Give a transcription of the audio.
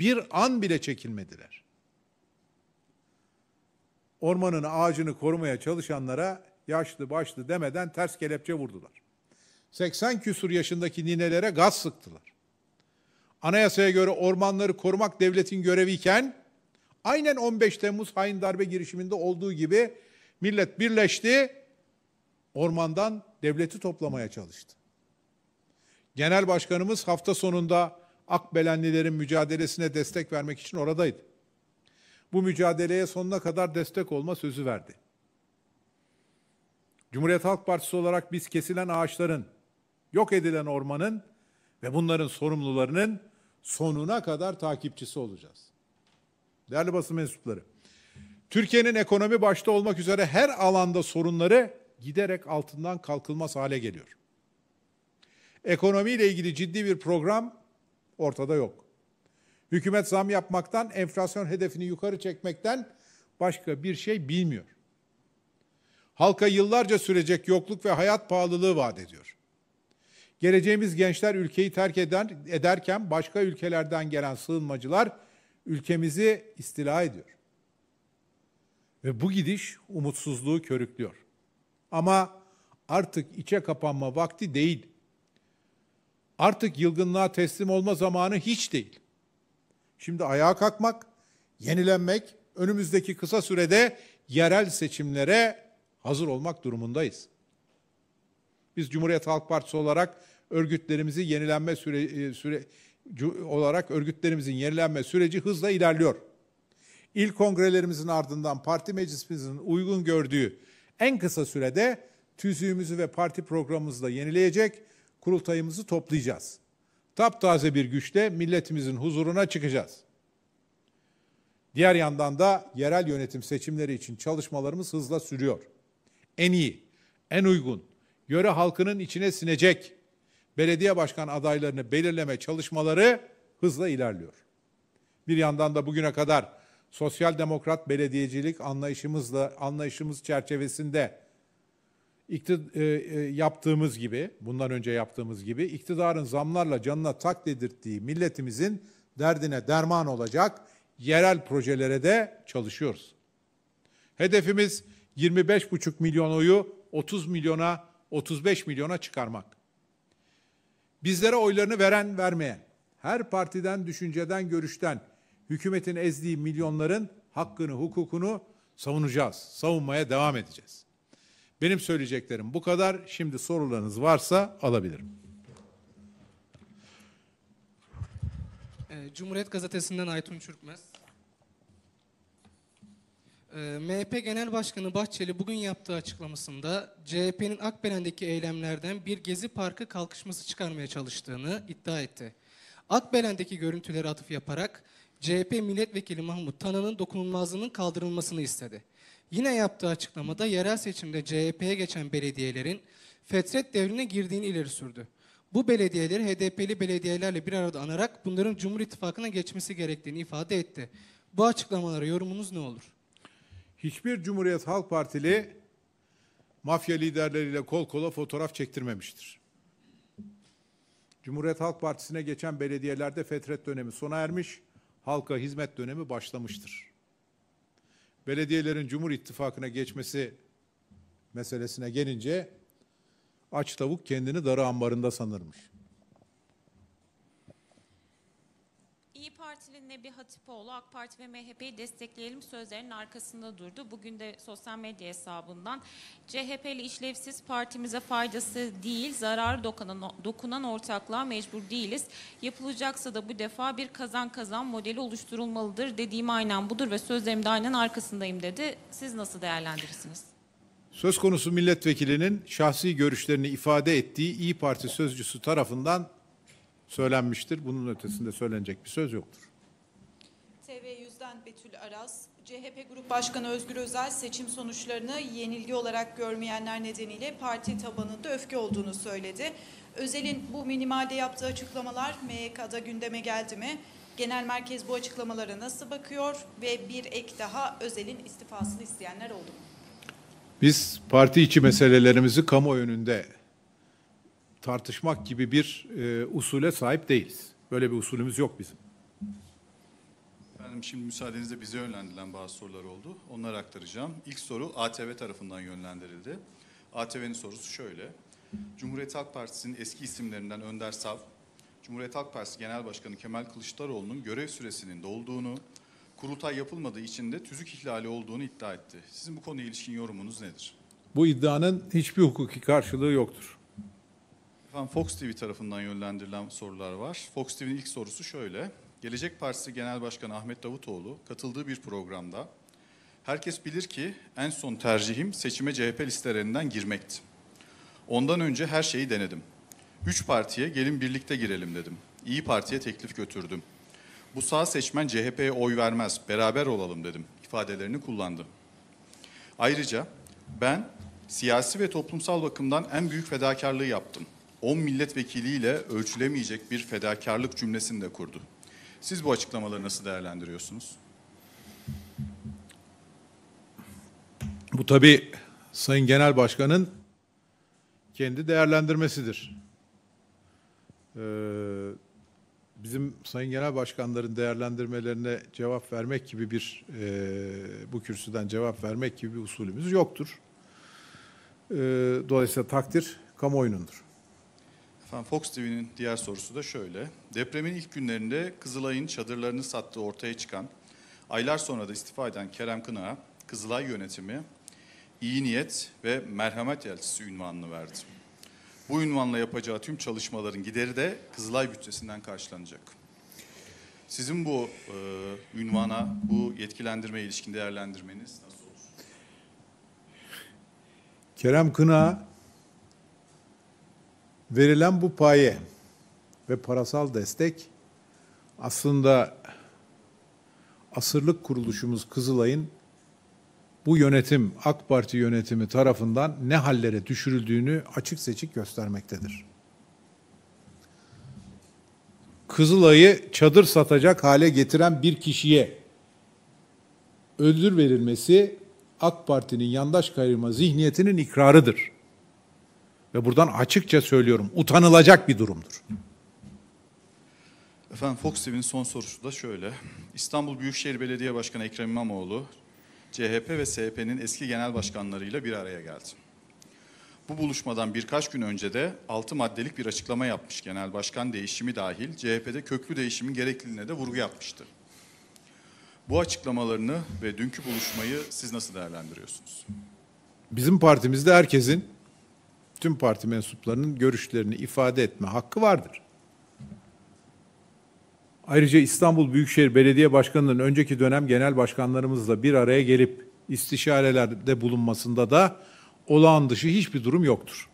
Bir an bile çekilmediler. Ormanın ağacını korumaya çalışanlara yaşlı başlı demeden ters kelepçe vurdular. 80 küsur yaşındaki ninelere gaz sıktılar. Anayasaya göre ormanları korumak devletin göreviyken, aynen 15 Temmuz hain darbe girişiminde olduğu gibi millet birleşti, ormandan devleti toplamaya çalıştı. Genel Başkanımız hafta sonunda Akbelenlilerin mücadelesine destek vermek için oradaydı. Bu mücadeleye sonuna kadar destek olma sözü verdi. Cumhuriyet Halk Partisi olarak biz kesilen ağaçların, yok edilen ormanın ve bunların sorumlularının sonuna kadar takipçisi olacağız. Değerli basın mensupları, Türkiye'nin ekonomi başta olmak üzere her alanda sorunları giderek altından kalkılmaz hale geliyor. Ekonomiyle ilgili ciddi bir program ortada yok. Hükümet zam yapmaktan, enflasyon hedefini yukarı çekmekten başka bir şey bilmiyor. Halka yıllarca sürecek yokluk ve hayat pahalılığı vaat ediyor. Geleceğimiz gençler ülkeyi terk ederken başka ülkelerden gelen sığınmacılar ülkemizi istila ediyor. Ve bu gidiş umutsuzluğu körüklüyor. Ama artık içe kapanma vakti değil. Artık yılgınlığa teslim olma zamanı hiç değil. Şimdi ayağa kalkmak, yenilenmek, önümüzdeki kısa sürede yerel seçimlere hazır olmak durumundayız. Biz Cumhuriyet Halk Partisi olarak örgütlerimizi yenilenme süreci hızla ilerliyor. İl kongrelerimizin ardından parti meclisimizin uygun gördüğü en kısa sürede tüzüğümüzü ve parti programımızı da yenileyecek, kurultayımızı toplayacağız. Taptaze bir güçle milletimizin huzuruna çıkacağız. Diğer yandan da yerel yönetim seçimleri için çalışmalarımız hızla sürüyor. En iyi, en uygun, yöre halkının içine sinecek belediye başkan adaylarını belirleme çalışmaları hızla ilerliyor. Bir yandan da bugüne kadar sosyal demokrat belediyecilik anlayışımız çerçevesinde bundan önce yaptığımız gibi iktidarın zamlarla canına tak dedirttiği milletimizin derdine derman olacak yerel projelere de çalışıyoruz. Hedefimiz 25,5 milyon oyu 30 milyona, 35 milyona çıkarmak. Bizlere oylarını veren, vermeyen, her partiden, düşünceden, görüşten hükümetin ezdiği milyonların hakkını, hukukunu savunacağız. Savunmaya devam edeceğiz. Benim söyleyeceklerim bu kadar. Şimdi sorularınız varsa alabilirim. Cumhuriyet Gazetesi'nden Aytun Çürkmez. MHP Genel Başkanı Bahçeli bugün yaptığı açıklamasında CHP'nin Akbelen'deki eylemlerden bir Gezi Parkı kalkışması çıkarmaya çalıştığını iddia etti. Akbelen'deki görüntülere atıf yaparak CHP Milletvekili Mahmut Tana'nın dokunulmazlığının kaldırılmasını istedi. Yine yaptığı açıklamada yerel seçimde CHP'ye geçen belediyelerin fetret devrine girdiğini ileri sürdü. Bu belediyeleri HDP'li belediyelerle bir arada anarak bunların Cumhur İttifakı'na geçmesi gerektiğini ifade etti. Bu açıklamalara yorumunuz ne olur? Hiçbir Cumhuriyet Halk Partili mafya liderleriyle kol kola fotoğraf çektirmemiştir. Cumhuriyet Halk Partisi'ne geçen belediyelerde fetret dönemi sona ermiş, halka hizmet dönemi başlamıştır. Belediyelerin Cumhur İttifakı'na geçmesi meselesine gelince aç tavuk kendini darı ambarında sanırmış. İYİ Partili Nebi Hatipoğlu, AK Parti ve MHP'yi destekleyelim sözlerinin arkasında durdu. Bugün de sosyal medya hesabından CHP'li işlevsiz partimize faydası değil, zararı dokunan ortaklığa mecbur değiliz. Yapılacaksa da bu defa bir kazan kazan modeli oluşturulmalıdır. Dediğim aynen budur ve sözlerim de aynen arkasındayım dedi. Siz nasıl değerlendirirsiniz? Söz konusu milletvekilinin şahsi görüşlerini ifade ettiği İYİ Parti sözcüsü tarafından söylenmiştir. Bunun ötesinde söylenecek bir söz yoktur. TV100'den Betül Aras, CHP Grup Başkanı Özgür Özel seçim sonuçlarını yenilgi olarak görmeyenler nedeniyle parti tabanında öfke olduğunu söyledi. Özel'in bu minimalde yaptığı açıklamalar MYK'da gündeme geldi mi? Genel merkez bu açıklamalara nasıl bakıyor ve bir ek daha, Özel'in istifasını isteyenler oldu mu? Biz parti içi meselelerimizi kamuoyu önünde tartışmak gibi bir usule sahip değiliz. Böyle bir usulümüz yok bizim. Efendim şimdi müsaadenizle bize yönlendirilen bazı sorular oldu. Onları aktaracağım. İlk soru ATV tarafından yönlendirildi. ATV'nin sorusu şöyle. Cumhuriyet Halk Partisi'nin eski isimlerinden Önder Sav, Cumhuriyet Halk Partisi Genel Başkanı Kemal Kılıçdaroğlu'nun görev süresinin dolduğunu, kurultay yapılmadığı için de tüzük ihlali olduğunu iddia etti. Sizin bu konuya ilişkin yorumunuz nedir? Bu iddianın hiçbir hukuki karşılığı yoktur. Efendim Fox TV tarafından yönlendirilen sorular var. Fox TV'nin ilk sorusu şöyle. Gelecek Partisi Genel Başkanı Ahmet Davutoğlu katıldığı bir programda herkes bilir ki en son tercihim seçime CHP listelerinden girmekti. Ondan önce her şeyi denedim. 3 partiye gelin birlikte girelim dedim. İyi Parti'ye teklif götürdüm. Bu sağ seçmen CHP'ye oy vermez, beraber olalım dedim ifadelerini kullandı. Ayrıca ben siyasi ve toplumsal bakımdan en büyük fedakarlığı yaptım. 10 milletvekiliyle ölçülemeyecek bir fedakarlık cümlesini de kurdu. Siz bu açıklamaları nasıl değerlendiriyorsunuz? Bu tabii Sayın Genel Başkan'ın kendi değerlendirmesidir. Bizim Sayın Genel Başkanların değerlendirmelerine cevap vermek gibi bir, bu kürsüden cevap vermek gibi bir usulümüz yoktur. Dolayısıyla takdir kamuoyunundur. Efendim Fox TV'nin diğer sorusu da şöyle. Depremin ilk günlerinde Kızılay'ın çadırlarını sattığı ortaya çıkan, aylar sonra da istifa eden Kerem Kına, Kızılay yönetimi, iyi niyet ve merhamet elçisi unvanını verdi. Bu unvanla yapacağı tüm çalışmaların gideri de Kızılay bütçesinden karşılanacak. Sizin bu unvana, bu yetkilendirmeye ilişkin değerlendirmeniz nasıl olur? Kerem Kına verilen bu paye ve parasal destek aslında asırlık kuruluşumuz Kızılay'ın bu yönetim, AK Parti yönetimi tarafından ne hallere düşürüldüğünü açık seçik göstermektedir. Kızılay'ı çadır satacak hale getiren bir kişiye ödül verilmesi AK Parti'nin yandaş kayırma zihniyetinin ikrarıdır. Ve buradan açıkça söylüyorum, utanılacak bir durumdur. Efendim Fox TV'nin son sorusu da şöyle. İstanbul Büyükşehir Belediye Başkanı Ekrem İmamoğlu, CHP ve CHP'nin eski genel başkanlarıyla bir araya geldi. Bu buluşmadan birkaç gün önce de 6 maddelik bir açıklama yapmış genel başkan değişimi dahil, CHP'de köklü değişimin gerekliliğine de vurgu yapmıştı. Bu açıklamalarını ve dünkü buluşmayı siz nasıl değerlendiriyorsunuz? Bizim partimizde herkesin, tüm parti mensuplarının görüşlerini ifade etme hakkı vardır. Ayrıca İstanbul Büyükşehir Belediye Başkanı'nın önceki dönem genel başkanlarımızla bir araya gelip istişarelerde bulunmasında da olağan dışı hiçbir durum yoktur.